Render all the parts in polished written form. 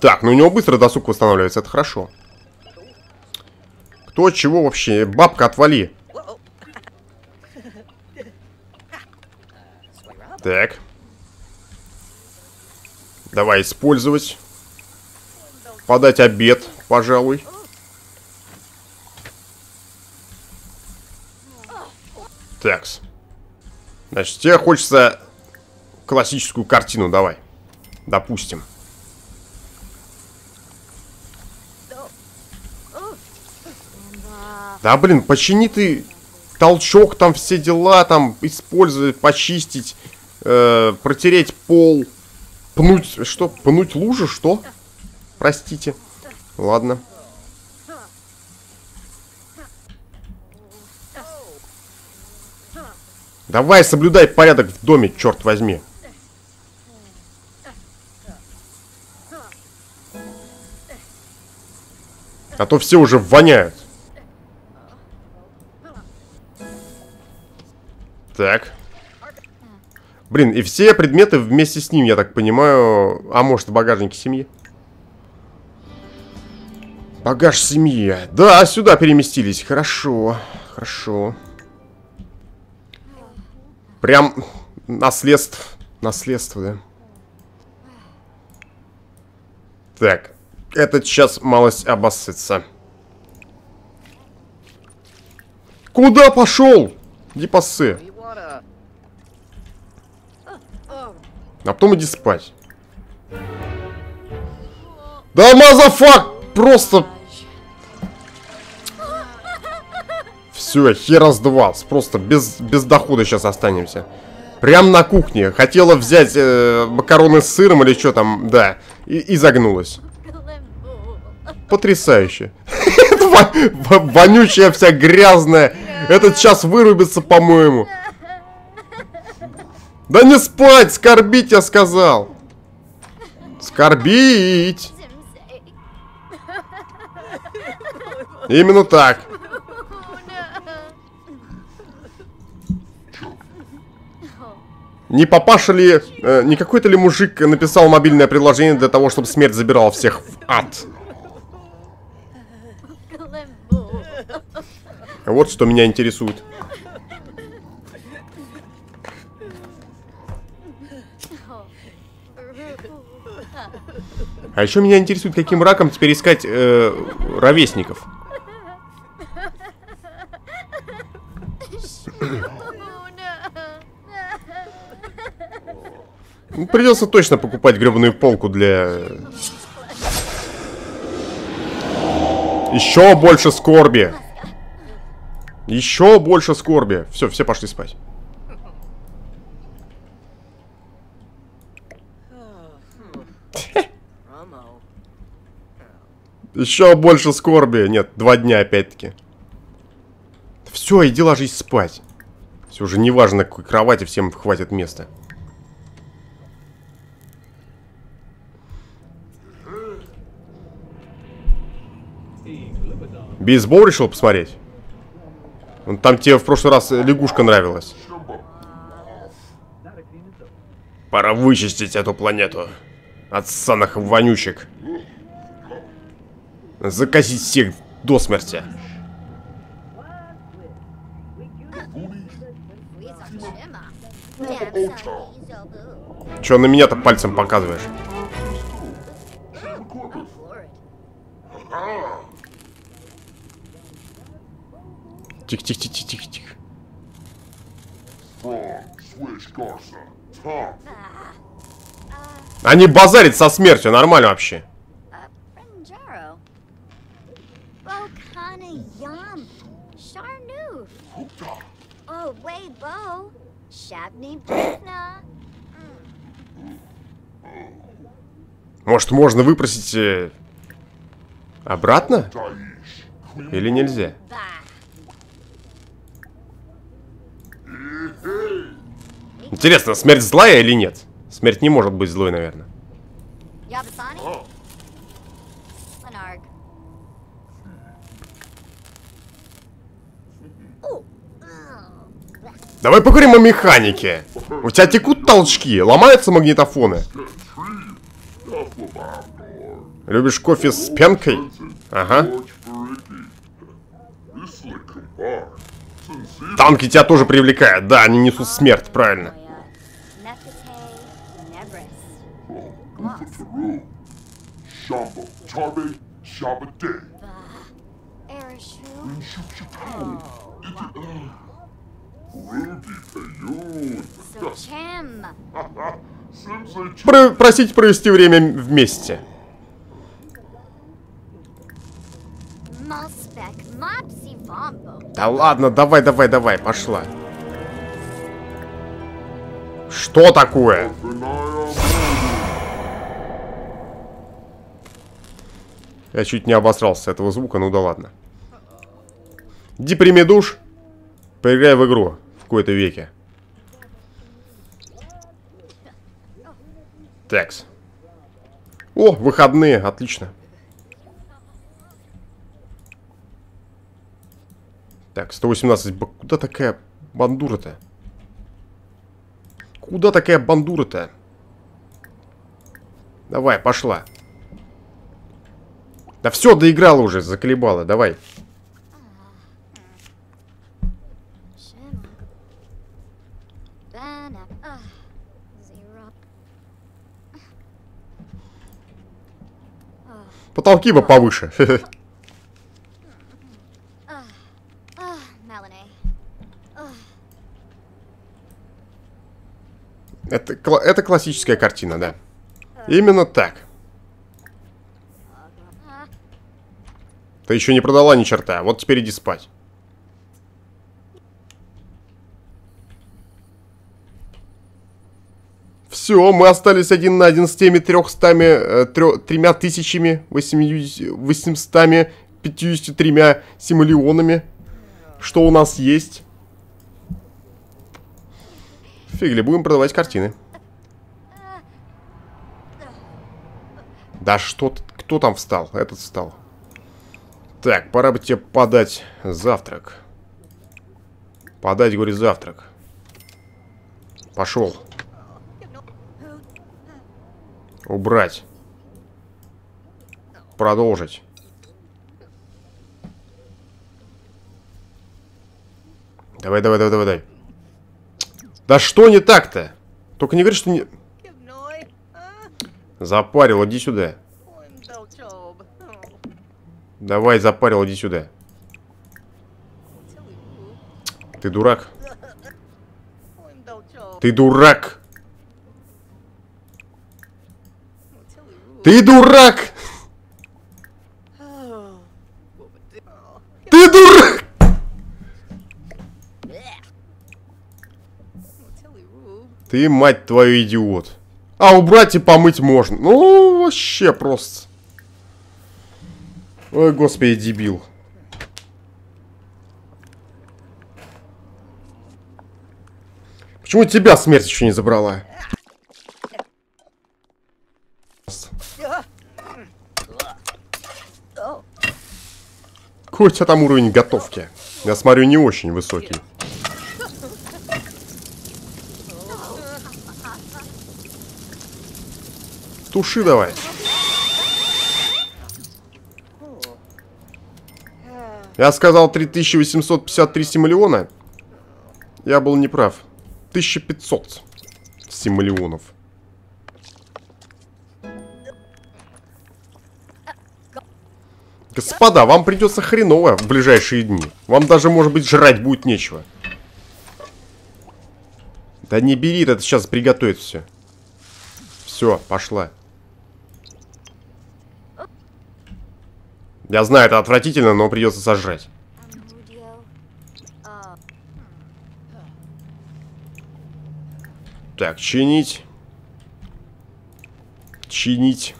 Так, ну у него быстро досуг восстанавливается, это хорошо. Кто чего вообще? Бабка, отвали. Так. Давай использовать. Подать обед, пожалуй. Такс. Значит, тебе хочется классическую картину, давай. Допустим. Да, блин, почини ты толчок, там все дела, там использовать, почистить, протереть пол, пнуть, что? Пнуть лужу, что? Простите. Ладно. Давай, соблюдай порядок в доме, черт возьми. А то все уже воняют. Так. Блин, и все предметы вместе с ним, я так понимаю. А может, в багажнике семьи? Багаж семьи. Да, сюда переместились. Хорошо, хорошо. Прям наследство. Наследство, да. Так. Этот сейчас малость обоссется. Куда пошел? Иди поссы. А потом иди спать. Да, мазафак! Просто... Все, хера с два. Просто без дохода сейчас останемся. Прям на кухне. Хотела взять макароны с сыром или что там. Да. И загнулась. Потрясающе. Вонючая вся грязная. Этот сейчас вырубится, по-моему. Да не спать! Скорбить, я сказал! Скорбить! Именно так. Не папаша ли... не какой-то ли мужик написал мобильное приложение для того, чтобы смерть забирала всех в ад? Вот что меня интересует. А еще меня интересует, каким раком теперь искать ровесников. Придется точно покупать гребаную полку для... Еще больше скорби. Еще больше скорби. Все, все пошли спать. Еще больше скорби. Нет, 2 дня опять-таки. Все, иди ложись спать. Все уже не важно, какой кровати, всем хватит места. Бейсбол решил посмотреть? Там тебе в прошлый раз лягушка нравилась. Пора вычистить эту планету от ссаных вонючек. Закосить всех до смерти. Че на меня-то пальцем показываешь? Тихо-тихо-тихо-тихо-тихо. Они базарят со смертью, нормально вообще. Может, можно выпросить обратно? Или нельзя? Интересно, смерть злая или нет? Смерть не может быть злой, наверное. Давай поговорим о механике. У тебя текут толчки, ломаются магнитофоны. Любишь кофе с пенкой? Ага. Танки тебя тоже привлекают. Да, они несут смерть, правильно. Просить провести время вместе. Да ладно, давай, давай, давай, пошла. Что такое? Я чуть не обосрался с этого звука, ну да ладно. Иди прими душ. Поиграй в игру в какой-то веке. Такс. О, выходные, отлично. Так, 118 бак. Куда такая бандура-то? Куда такая бандура-то? Давай, пошла. Да все, доиграла уже, заколебала, давай. Потолки бы повыше. Это классическая картина, да. Именно так. Ты еще не продала ни черта. Вот теперь иди спать. Все, мы остались один на один с теми 3853 симулионами. Что у нас есть? Фигли, будем продавать картины. Да что ты, кто там встал? Этот встал. Так, пора бы тебе подать завтрак. Подать, говорит, завтрак. Пошел. Убрать. Продолжить. Давай, давай, давай, давай, давай. Да что не так-то? Только не говори, что не... Запарил, иди сюда. Давай, запарил, иди сюда. Ты дурак. Ты дурак. Ты дурак. Ты дурак. Ты, мать твою, идиот. А убрать и помыть можно. Ну, вообще просто. Ой, господи, дебил. Почему тебя смерть еще не забрала? Какой у тебя там уровень готовки? Я смотрю, не очень высокий. Туши давай. Я сказал 3853 симулиона. Я был неправ. 1500 симулионов. Господа, вам придется хреново в ближайшие дни. Вам даже, может быть, жрать будет нечего. Да не бери, это сейчас приготовит все. Все, пошла. Я знаю, это отвратительно, но придется сожрать. Так, чинить. Чинить.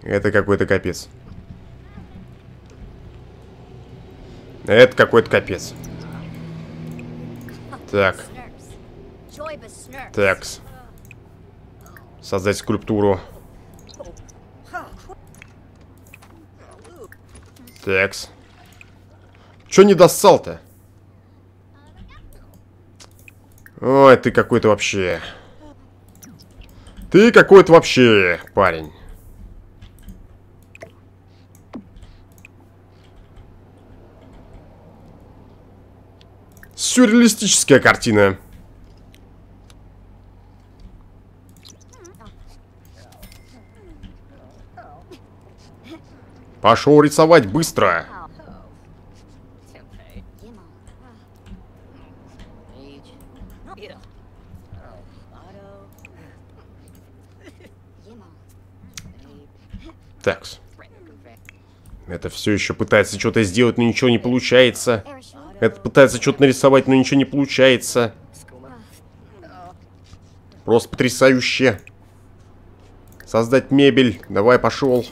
Это какой-то капец. Это какой-то капец. Так. Такс. Создать скульптуру. Такс. Чё не доссал-то? Ой, ты какой-то вообще. Ты какой-то вообще, парень. Сюрреалистическая картина. Пошел рисовать быстро. Так. Это все еще пытается что-то сделать, но ничего не получается. Это пытается что-то нарисовать, но ничего не получается. Просто потрясающе. Создать мебель. Давай, пошел.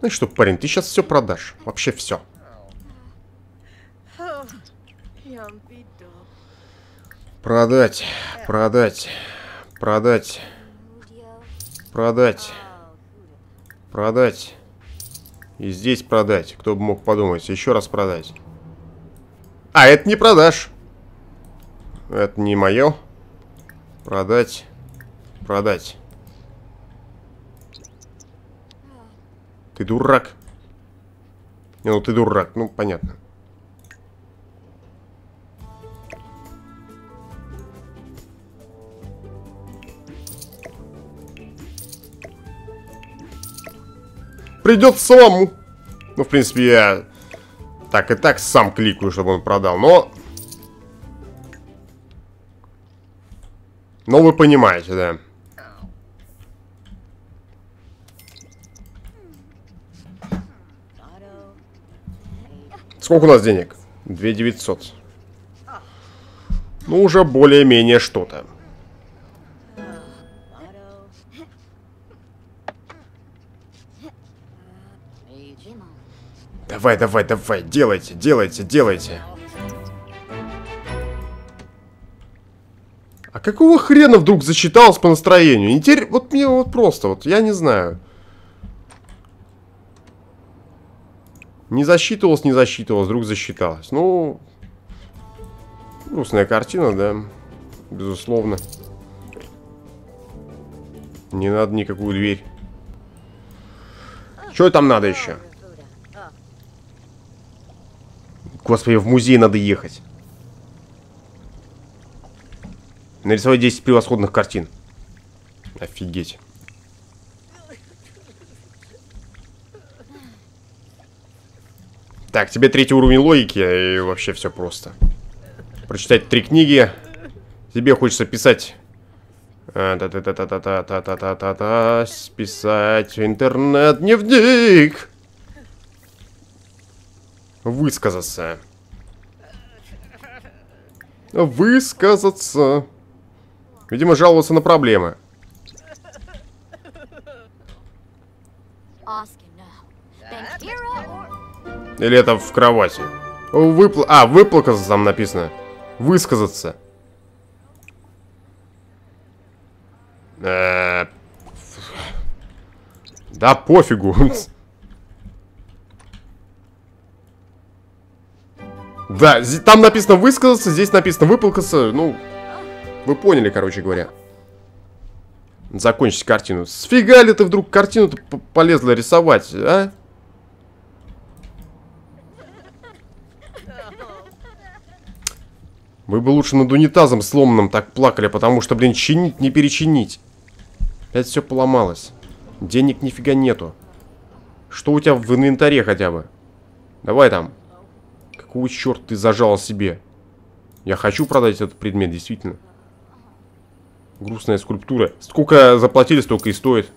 Ну что, парень, ты сейчас все продашь. Вообще все. Продать, продать, продать, продать, продать. И здесь продать. Кто бы мог подумать. Еще раз продать. А, это не продаж. Это не мое. Продать, продать. Ты дурак. Не, ну ты дурак, ну понятно. Придется самому. Ну, в принципе, я так и так сам кликаю, чтобы он продал, но... Ну, вы понимаете, да. Сколько у нас денег? 2900. Ну, уже более-менее что-то. Давай, давай, давай, делайте, делайте, делайте. А какого хрена вдруг зачиталось по настроению? Интересно, вот мне вот просто, вот я не знаю. Не засчитывалось, не засчитывалось, вдруг засчиталось. Ну, грустная картина, да, безусловно. Не надо никакую дверь. Что там надо еще? Господи, в музей надо ехать. Нарисовать 10 превосходных картин. Офигеть. Так, тебе 3-й уровень логики, и вообще все просто. Прочитать 3 книги. Тебе хочется писать... Писать интернет-дневник. Высказаться. Высказаться. Видимо, жаловаться на проблемы. Или это в кровати? Выплакаться там написано. Высказаться. Да пофигу. Да, там написано высказаться, здесь написано выплакаться. Ну, вы поняли, короче говоря. Закончить картину. Сфига ли ты вдруг картину-то полезла рисовать, а? Вы бы лучше над унитазом сломанным так плакали, потому что, блин, чинить не перечинить. Это все поломалось. Денег нифига нету. Что у тебя в инвентаре хотя бы? Давай там. Какого черта ты зажал себе? Я хочу продать этот предмет, действительно. Грустная скульптура. Сколько заплатили, столько и стоит.